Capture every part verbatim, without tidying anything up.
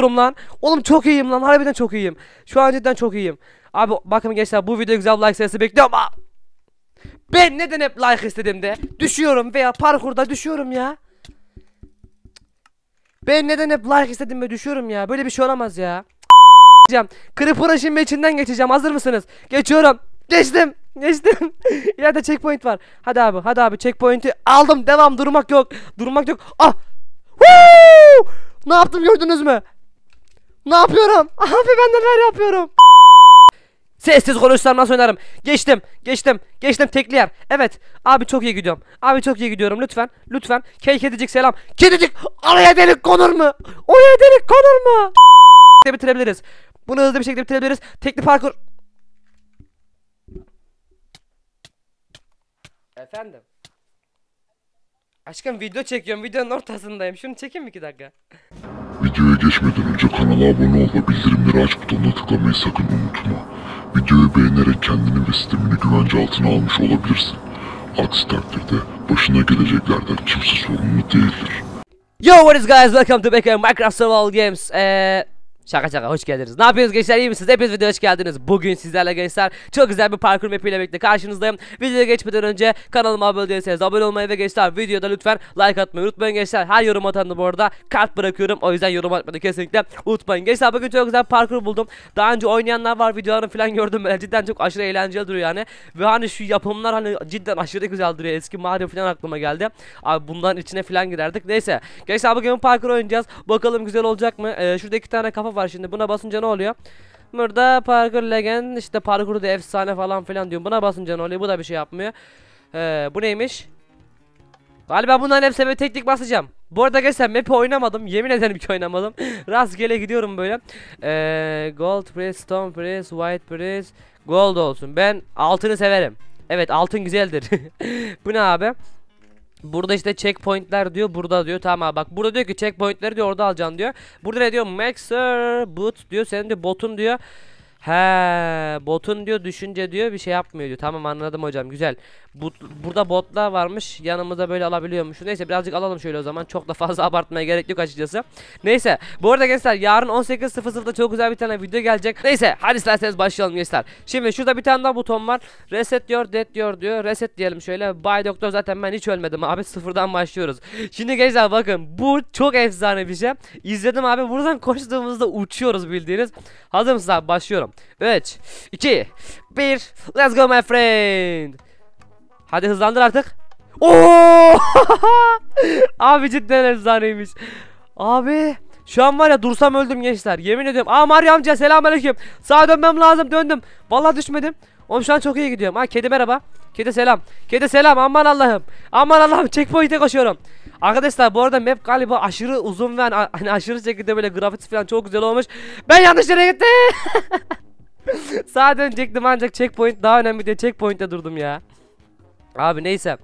durum lan. Oğlum çok iyiyim lan, harbiden çok iyiyim. Şu an cidden çok iyiyim. Abi bakın gençler, bu video güzel like sayısı bekliyorum. Aa! Ben neden hep like istedim de düşüyorum veya parkurda düşüyorum ya. Ben neden hep like istedim ve düşüyorum ya. Böyle bir şey olamaz ya. Creeper'ın şimdi içinden geçeceğim. Hazır mısınız? Geçiyorum. Geçtim. Geçtim. İleride checkpoint var. Hadi abi, hadi abi, checkpoint'i aldım. Devam, durmak yok. Durmak yok. Ah! Woo! Ne yaptım gördünüz mü? Ne yapıyorum? Abi ben neler yapıyorum? Sessiz konuşsam nasıl oynarım? Geçtim. Geçtim. Geçtim tekli yer. Evet. Abi çok iyi gidiyorum. Abi çok iyi gidiyorum. Lütfen. Lütfen. Key kedicik selam. Kedicik. Araya delik konur mu? Oraya delik konur mu? Bitirebiliriz. Bunu hızlı bir şekilde bitirebiliriz. Tekli parkur. Efendim. Aşkım video çekiyorum. Videonun ortasındayım. Şunu çekeyim mi iki dakika? Videoya geçmeden önce kanala abone ol ve bildirimleri aç butonuna tıklamayı sakın unutma. Videoyu beğenerek kendini ve sistemini güvence altına almış olabilirsin. Aksi takdirde başına geleceklerden kimse sorumlu değildir. Yo, what is guys? Welcome to back to Minecraft Survival Games. Eee... Şaka şaka, hoş geldiniz. Ne yapıyorsunuz gençler, iyi misiniz? Hepiniz videoya hoş geldiniz. Bugün sizlerle gençler çok güzel bir parkur map ile birlikte karşınızdayım. Videoya geçmeden önce kanalıma abone değilseniz abone olmayı ve gençler videoda lütfen like atmayı unutmayın gençler. Her yorum atan da bu arada kalp bırakıyorum. O yüzden yorum atmayı kesinlikle unutmayın gençler. Bugün çok güzel bir parkur buldum. Daha önce oynayanlar var, videolarını falan gördüm. Ben cidden çok aşırı eğlenceli duruyor yani. Ve hani şu yapımlar hani cidden aşırı güzel duruyor. Eski Mario falan aklıma geldi. Abi bunların içine falan girerdik. Neyse gençler, bugün parkur oynayacağız. Bakalım güzel olacak mı? Ee, şurada iki tane kafa var. Şimdi buna basınca ne oluyor? Burada parkur legend, işte parkurda efsane falan filan diyorum. Buna basınca ne oluyor? Bu da bir şey yapmıyor. Ee, bu neymiş? Galiba bunların hepsine böyle tek tek basacağım. Bu arada geçen map'i oynamadım. Yemin ederim ki oynamadım. Rastgele gidiyorum böyle. Ee, gold press, stone press, white press, gold olsun. Ben altını severim. Evet, altın güzeldir. Bu ne abi? Burada işte checkpointler diyor, burada diyor, tamam abi. Bak burada diyor ki checkpointleri diyor, orada alacaksın diyor. Burada ne diyor? Maxer boot diyor, senin de botun diyor. He, botun diyor düşünce diyor bir şey yapmıyor diyor. Tamam, anladım hocam, güzel. Bu, burada botlar varmış, yanımıza böyle alabiliyormuş. Neyse birazcık alalım şöyle o zaman, çok da fazla abartmaya gerek yok açıkçası. Neyse bu arada gençler yarın on sekiz sıfır sıfırda çok güzel bir tane video gelecek. Neyse hadi isterseniz başlayalım gençler. Şimdi şurada bir tane daha buton var. Reset diyor, dead diyor diyor. Reset diyelim şöyle. Bay doktor, zaten ben hiç ölmedim abi, sıfırdan başlıyoruz. Şimdi gençler bakın, bu çok efsane bir şey. İzledim abi, buradan koştuğumuzda uçuyoruz bildiğiniz. Hazır mısınız abi, başlıyorum. üç iki bir let's go my friend. Hadi hızlandır artık. Oo! Abi cidden efsaneymiş. Abi şu an var ya, dursam öldüm gençler. Yemin ediyorum. Aa, Mario amca selamünaleyküm. Sağa dönmem lazım, döndüm. Vallahi düşmedim. Oğlum şu an çok iyi gidiyorum. Ha, kedi merhaba. Kedi selam. Kedi selam. Aman Allah'ım. Aman Allah'ım, checkpoint'e koşuyorum. Arkadaşlar bu arada map galiba aşırı uzun ve hani aşırı şekilde böyle grafik falan çok güzel olmuş. Ben yanlış yere gittim. Sağa dönecektim ancak checkpoint daha önemli diye checkpoint'te durdum ya. Abi neyse.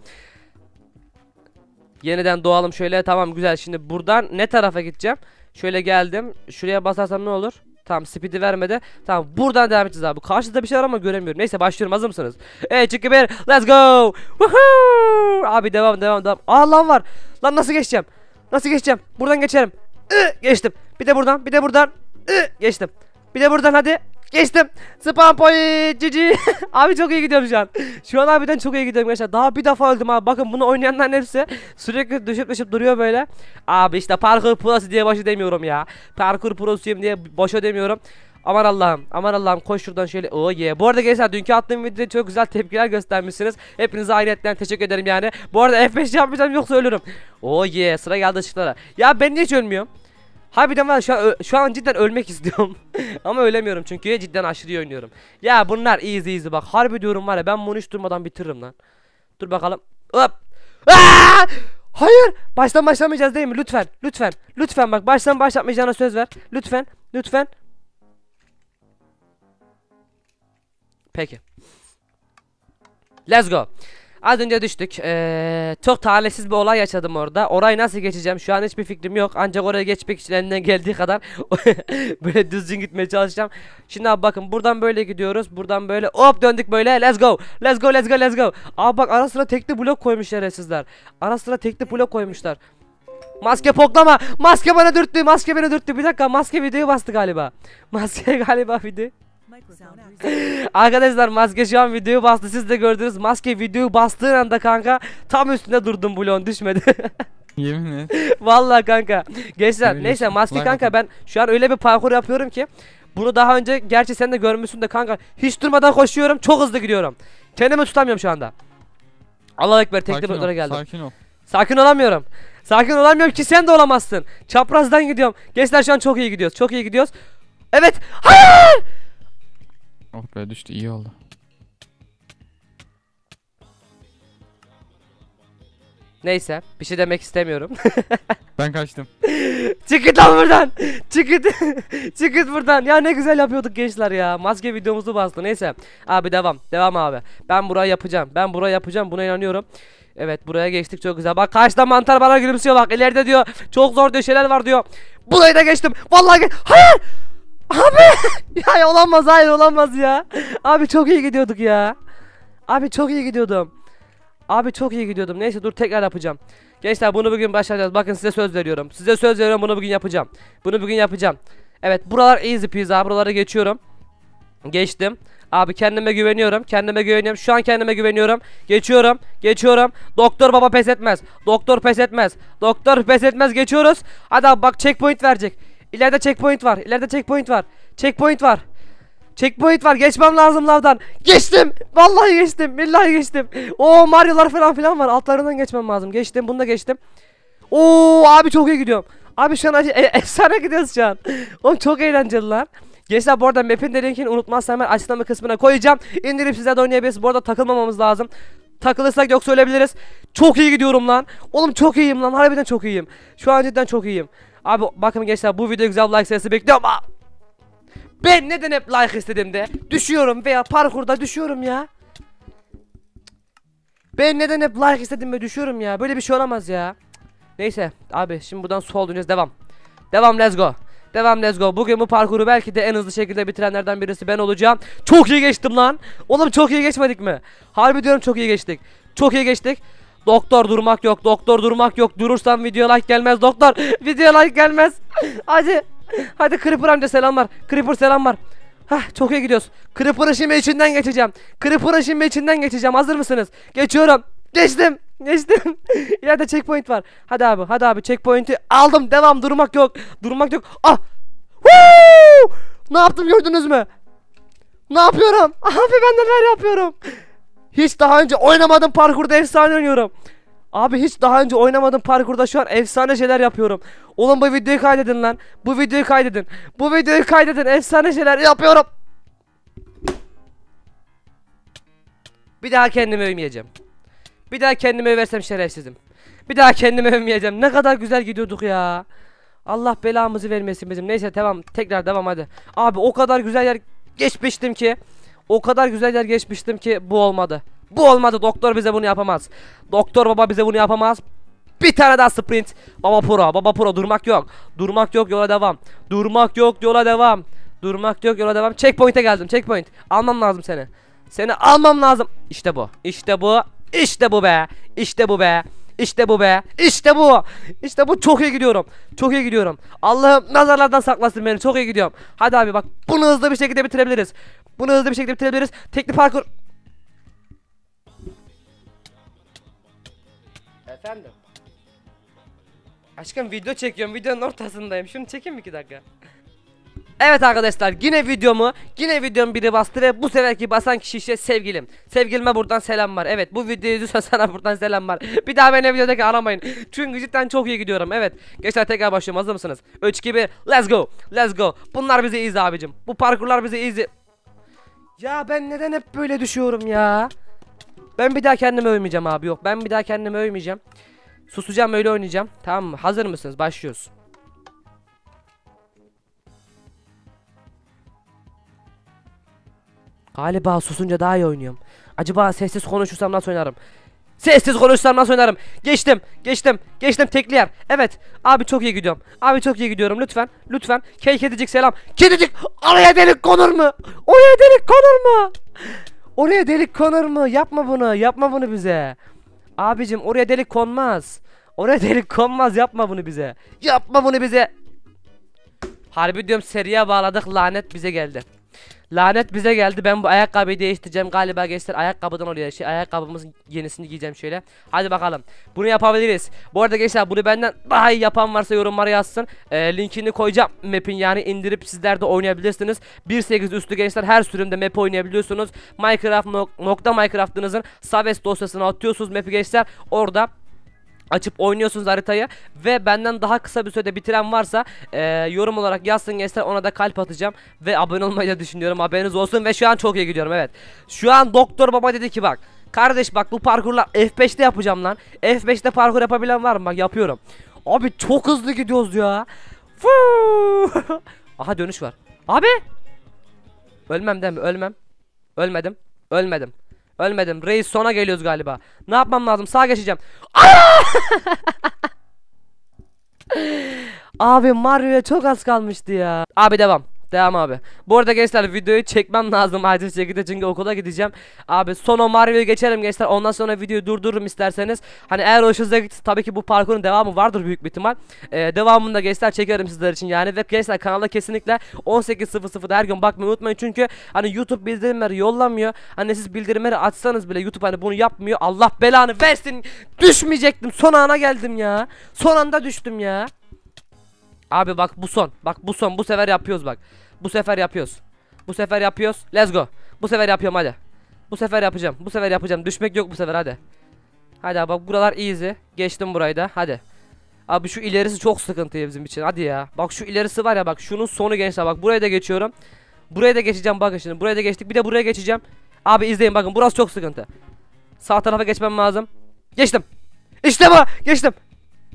Yeniden doğalım şöyle, tamam güzel. Şimdi buradan ne tarafa gideceğim? Şöyle geldim. Şuraya basarsam ne olur? Tamam, speed'i vermedi. Tamam, buradan devam edeceğiz abi. Karşıda bir şey var ama göremiyorum. Neyse başlıyorum, hazır mısınız? Evet, çık bir let's go. Woohoo! Abi devam devam devam. Aa, lan var. Lan nasıl geçeceğim? Nasıl geçeceğim? Buradan geçerim. I, geçtim. Bir de buradan, bir de buradan. I, geçtim. Bir de buradan, hadi. Geçtim. Spam point. Cici. Abi çok iyi gidiyorum şu an. Şu an harbiden çok iyi gidiyorum gençler. Daha bir defa öldüm abi. Bakın bunu oynayanların hepsi sürekli düşüp düşüp duruyor böyle. Abi işte parkur prosu diye başı demiyorum ya. Parkur prosuyum diye boşa demiyorum. Aman Allah'ım, aman Allah'ım, koş şuradan şöyle. Oo oh ye. Yeah. Bu arada gençler dünkü attığım videoda çok güzel tepkiler göstermişsiniz. Hepinize ayrıyetten teşekkür ederim yani. Bu arada F beş yapmayacağım, yoksa ölürüm. Oo oh ye. Yeah. Sıra geldi ışıklara. Ya ben niye hiç ölmüyorum? Harbiden var, şu an, şu an cidden ölmek istiyorum. Ama ölemiyorum çünkü cidden aşırı oynuyorum. Ya bunlar easy easy bak. Harbi diyorum var ya, ben bunu hiç durmadan bitiririm lan. Dur bakalım. Hop. Aa! Hayır. Baştan başlamayacağız değil mi? Lütfen. Lütfen. Lütfen bak, baştan başlatmayacağına söz ver. Lütfen. Lütfen. Peki. Let's go. Az önce düştük. Ee, çok talihsiz bir olay yaşadım orada. Orayı nasıl geçeceğim şu an hiçbir fikrim yok. Ancak oraya geçmek için elinden geldiği kadar böyle düzgün gitmeye çalışacağım. Şimdi abi bakın, buradan böyle gidiyoruz. Buradan böyle hop döndük böyle. Let's go. Let's go. Let's go. Let's go. Abi bak, ara sıra tekli blok koymuşlar ya sizler. Ara sıra tekli blok koymuşlar. Maske poklama. Maske bana dürttü. Maske beni dürttü. Bir dakika, maske videoyu bastı galiba. Maske galiba video. Arkadaşlar maske şu an videoyu bastı. Siz de gördünüz. Maske videoyu bastığı anda kanka tam üstünde durdum, bloğun düşmedi. Yemin et. Vallahi kanka. Gençler neyse maske kanka, ben şu an öyle bir parkur yapıyorum ki. Bunu daha önce gerçi sen de görmüşsün de kanka. Hiç durmadan koşuyorum. Çok hızlı gidiyorum. Kendimi tutamıyorum şu anda. Allah ekber, tekli boyutlara geldim. Sakin ol. Sakin olamıyorum. Sakin olamıyorum ki sen de olamazsın. Çaprazdan gidiyorum. Gençler şu an çok iyi gidiyoruz. Çok iyi gidiyoruz. Evet. Hayır. Oh be, düştü, iyi oldu. Neyse, bir şey demek istemiyorum. Ben kaçtım. Çıkıt lan buradan. Çıkıt. Çıkıt buradan. Ya ne güzel yapıyorduk gençler ya. Maske videomuzu bastı. Neyse. Abi devam. Devam abi. Ben burayı yapacağım. Ben burayı yapacağım. Buna inanıyorum. Evet, buraya geçtik, çok güzel. Bak karşıda mantar bana gülümsüyor, bak ileride diyor. Çok zor diyor, şeyler var diyor. Burayı da geçtim. Vallahi ge hayır. Abi. Ya olamaz, hayır olamaz ya. Abi çok iyi gidiyorduk ya. Abi çok iyi gidiyordum. Abi çok iyi gidiyordum. Neyse dur, tekrar yapacağım. Gençler bunu bugün başaracağız. Bakın size söz veriyorum. Size söz veriyorum, bunu bugün yapacağım. Bunu bugün yapacağım. Evet, buralar easy pizza. Buralara geçiyorum. Geçtim. Abi kendime güveniyorum. Kendime güveniyorum. Şu an kendime güveniyorum. Geçiyorum. Geçiyorum. Doktor baba pes etmez. Doktor pes etmez. Doktor pes etmez. Geçiyoruz. Hadi abi, bak checkpoint verecek. İleride checkpoint var. İleride checkpoint var. Checkpoint var. Checkpoint var. Geçmem lazım lavdan. Geçtim. Vallahi geçtim. Billahi geçtim. Oo, Mario'lar falan filan var. Altlarından geçmem lazım. Geçtim. Bunu da geçtim. Oo abi çok iyi gidiyorum. Abi şu an e efsane gidiyoruz şu an. Oğlum çok eğlenceli lan. Gençler bu arada map'in de linkini unutmazsam hemen açıklama kısmına koyacağım. İndirip sizler de oynayabilirsiniz. Bu arada takılmamamız lazım. Takılırsak yoksa ölebiliriz. Çok iyi gidiyorum lan. Oğlum çok iyiyim lan. Harbiden çok iyiyim. Şu an cidden çok iyiyim. Abi bakın gençler, bu video güzel like sayısı bekliyorum. Aa! Ben neden hep like istedim de düşüyorum veya parkurda düşüyorum ya. Ben neden hep like istedim ve düşüyorum ya. Böyle bir şey olamaz ya. Neyse abi, şimdi buradan sol döneceğiz. Devam. Devam, let's go. Devam, let's go. Bugün bu parkuru belki de en hızlı şekilde bitirenlerden birisi ben olacağım. Çok iyi geçtim lan. Oğlum çok iyi geçmedik mi? Harbi diyorum, çok iyi geçtik. Çok iyi geçtik. Doktor durmak yok. Doktor durmak yok. Durursam video like gelmez doktor. Video like gelmez. Hadi. Hadi Creeper amca selamlar. Creeper selamlar. Hah, çok iyi gidiyoruz. Creeper'ın şimdi içinden geçeceğim. Creeper'ın şimdi içinden geçeceğim. Hazır mısınız? Geçiyorum. Geçtim. Geçtim. İleride checkpoint var. Hadi abi, hadi abi, checkpoint'i aldım. Devam, durmak yok. Durmak yok. Ah! Woo! Ne yaptım gördünüz mü? Ne yapıyorum? Abi ben neler yapıyorum? Hiç daha önce oynamadım parkurda efsane oynuyorum. Abi hiç daha önce oynamadım parkurda şu an efsane şeyler yapıyorum. Oğlum bu videoyu kaydedin lan. Bu videoyu kaydedin. Bu videoyu kaydedin. Efsane şeyler yapıyorum. Bir daha kendimi övmeyeceğim. Bir daha kendimi översem şerefsizim. Bir daha kendimi övmeyeceğim. Ne kadar güzel gidiyorduk ya. Allah belamızı vermesin bizim. Neyse tamam, tekrar devam hadi. Abi o kadar güzel yer geçmiştim ki. O kadar güzel yer geçmiştim ki bu olmadı. Bu olmadı. Doktor bize bunu yapamaz. Doktor baba bize bunu yapamaz. Bir tane daha sprint. Baba pro, baba pro, durmak yok. Durmak yok, yola devam. Durmak yok, yola devam. Durmak yok, yola devam. Checkpoint'e geldim. Checkpoint. Almam lazım seni. Seni almam lazım. İşte bu. İşte bu. İşte bu be. İşte bu be. İşte bu be. İşte bu. İşte bu, çok iyi gidiyorum. Çok iyi gidiyorum. Allah'ım nazarlardan saklasın beni. Çok iyi gidiyorum. Hadi abi bak, bunu hızlı bir şekilde bitirebiliriz. Bunu hızlı bir şekilde bitirebiliriz. Tekli parkur. Efendim. Aşkım video çekiyorum. Videonun ortasındayım. Şunu çekeyim mi iki dakika? Evet arkadaşlar, yine videomu yine videomu biri bastı ve bu seferki basan kişi işte sevgilim. Sevgilime buradan selam var. Evet, bu videoyu izliyorsan sana buradan selam var. Bir daha beni videodaki aramayın. Çünkü cidden çok iyi gidiyorum. Evet gençler, tekrar başlıyorum. Hazır mısınız? üç iki bir let's go. Let's go. Bunlar bize easy abicim. Bu parkurlar bize easy. Ya ben neden hep böyle düşüyorum ya? Ben bir daha kendimi övmeyeceğim abi, yok. Ben bir daha kendimi övmeyeceğim. Susacağım, öyle oynayacağım. Tamam mı? Hazır mısınız? Başlıyoruz. Galiba susunca daha iyi oynuyorum. Acaba sessiz konuşursam nasıl oynarım? Sessiz konuşursam nasıl oynarım? Geçtim, geçtim, geçtim, tekli yer. Evet, abi çok iyi gidiyorum. Abi çok iyi gidiyorum, lütfen, lütfen. Key kedicik selam. Kedicik, oraya delik konur mu? Oraya delik konur mu? Oraya delik konur mu? Yapma bunu, yapma bunu bize. Abicim oraya delik konmaz. Oraya delik konmaz, yapma bunu bize. Yapma bunu bize. Harbi diyorum, seriye bağladık, lanet bize geldi. Lanet bize geldi. Ben bu ayakkabıyı değiştireceğim galiba gençler. Ayakkabıdan oraya şey, ayakkabımızın yenisini giyeceğim şöyle. Hadi bakalım, bunu yapabiliriz. Bu arada gençler, bunu benden daha iyi yapan varsa yorumlara yazsın. ee, Linkini koyacağım map'in, yani indirip sizler de oynayabilirsiniz. bir nokta sekiz üstü gençler, her sürümde map oynayabiliyorsunuz. Minecraft nokta Minecraft'ınızın saves dosyasına atıyorsunuz map'i gençler. Orada açıp oynuyorsunuz haritayı. Ve benden daha kısa bir sürede bitiren varsa e, yorum olarak yazsın gençler, ona da kalp atacağım. Ve abone olmayı da düşünüyorum, haberiniz olsun. Ve şu an çok iyi gidiyorum, evet. Şu an doktor baba dedi ki bak kardeş, bak bu parkurla F beş'te yapacağım lan. F beş'te parkur yapabilen var mı? Bak yapıyorum. Abi çok hızlı gidiyoruz ya. Aha dönüş var. Abi ölmem değil mi? Ölmem. Ölmedim. Ölmedim. Ölmedim. Reis sona geliyoruz galiba. Ne yapmam lazım? Sağa geçeceğim. Abi Mario'ya çok az kalmıştı ya. Abi devam. Devam abi. Bu arada gençler, videoyu çekmem lazım acil şekilde, çünkü okula gideceğim. Abi son o Mario'ya geçelim gençler. Ondan sonra videoyu durdururum isterseniz. Hani eğer hoşunuza gitti, tabii ki bu parkurun devamı vardır büyük bir ihtimal. Ee, devamını da gençler çekerim sizler için yani. Ve gençler kanala kesinlikle on sekiz sıfır sıfır'da her gün bakmayı unutmayın. Çünkü hani YouTube bildirimleri yollamıyor. Hani siz bildirimleri açsanız bile YouTube hani bunu yapmıyor. Allah belanı versin. Düşmeyecektim. Son ana geldim ya. Son anda düştüm ya. Abi bak bu son. Bak bu son. Bu sefer yapıyoruz bak. Bu sefer yapıyoruz. Bu sefer yapıyoruz. Let's go. Bu sefer yapıyorum hadi. Bu sefer yapacağım. Bu sefer yapacağım. Düşmek yok bu sefer hadi. Hadi abi bak buralar easy. Geçtim burayı da hadi. Abi şu ilerisi çok sıkıntı bizim için. Hadi ya. Bak şu ilerisi var ya, bak şunun sonu gençler. Bak buraya da geçiyorum. Buraya da geçeceğim bakın şimdi. Buraya da geçtik. Bir de buraya geçeceğim. Abi izleyin bakın, burası çok sıkıntı. Sağ tarafa geçmem lazım. Geçtim. İşte bu. Geçtim.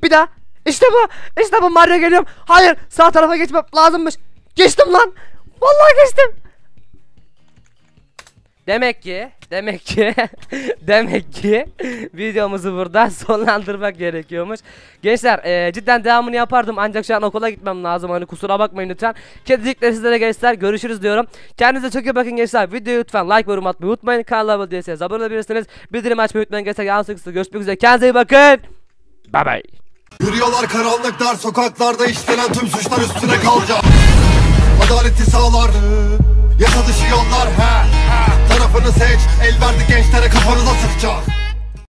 Bir daha. İşte bu. İşte bu. Mario geliyorum. Hayır. Sağ tarafa geçmem lazımmış. Geçtim lan. Vallahi geçtim. Demek ki, demek ki, demek ki videomuzu burada sonlandırmak gerekiyormuş. Gençler e, cidden devamını yapardım ancak şu an okula gitmem lazım. Hani kusura bakmayın lütfen. Kedicikler sizlere gençler, görüşürüz diyorum. Kendinize çok iyi bakın gençler. Videoyu lütfen like ve yorum atmayı unutmayın. Kanala abone değilseniz abone olabilirsiniz. Bildirim açmayı unutmayın gençler. Yarın sıkıntı görüşmek üzere. Kendinize iyi bakın. Bye bye. Yürüyorlar karanlık dar sokaklarda, işlenen tüm suçlar üstüne kalacak. Adaleti sağlar, yasa dışı yollar he, he. Tarafını seç, el verdi gençlere kafanıza sıkacak.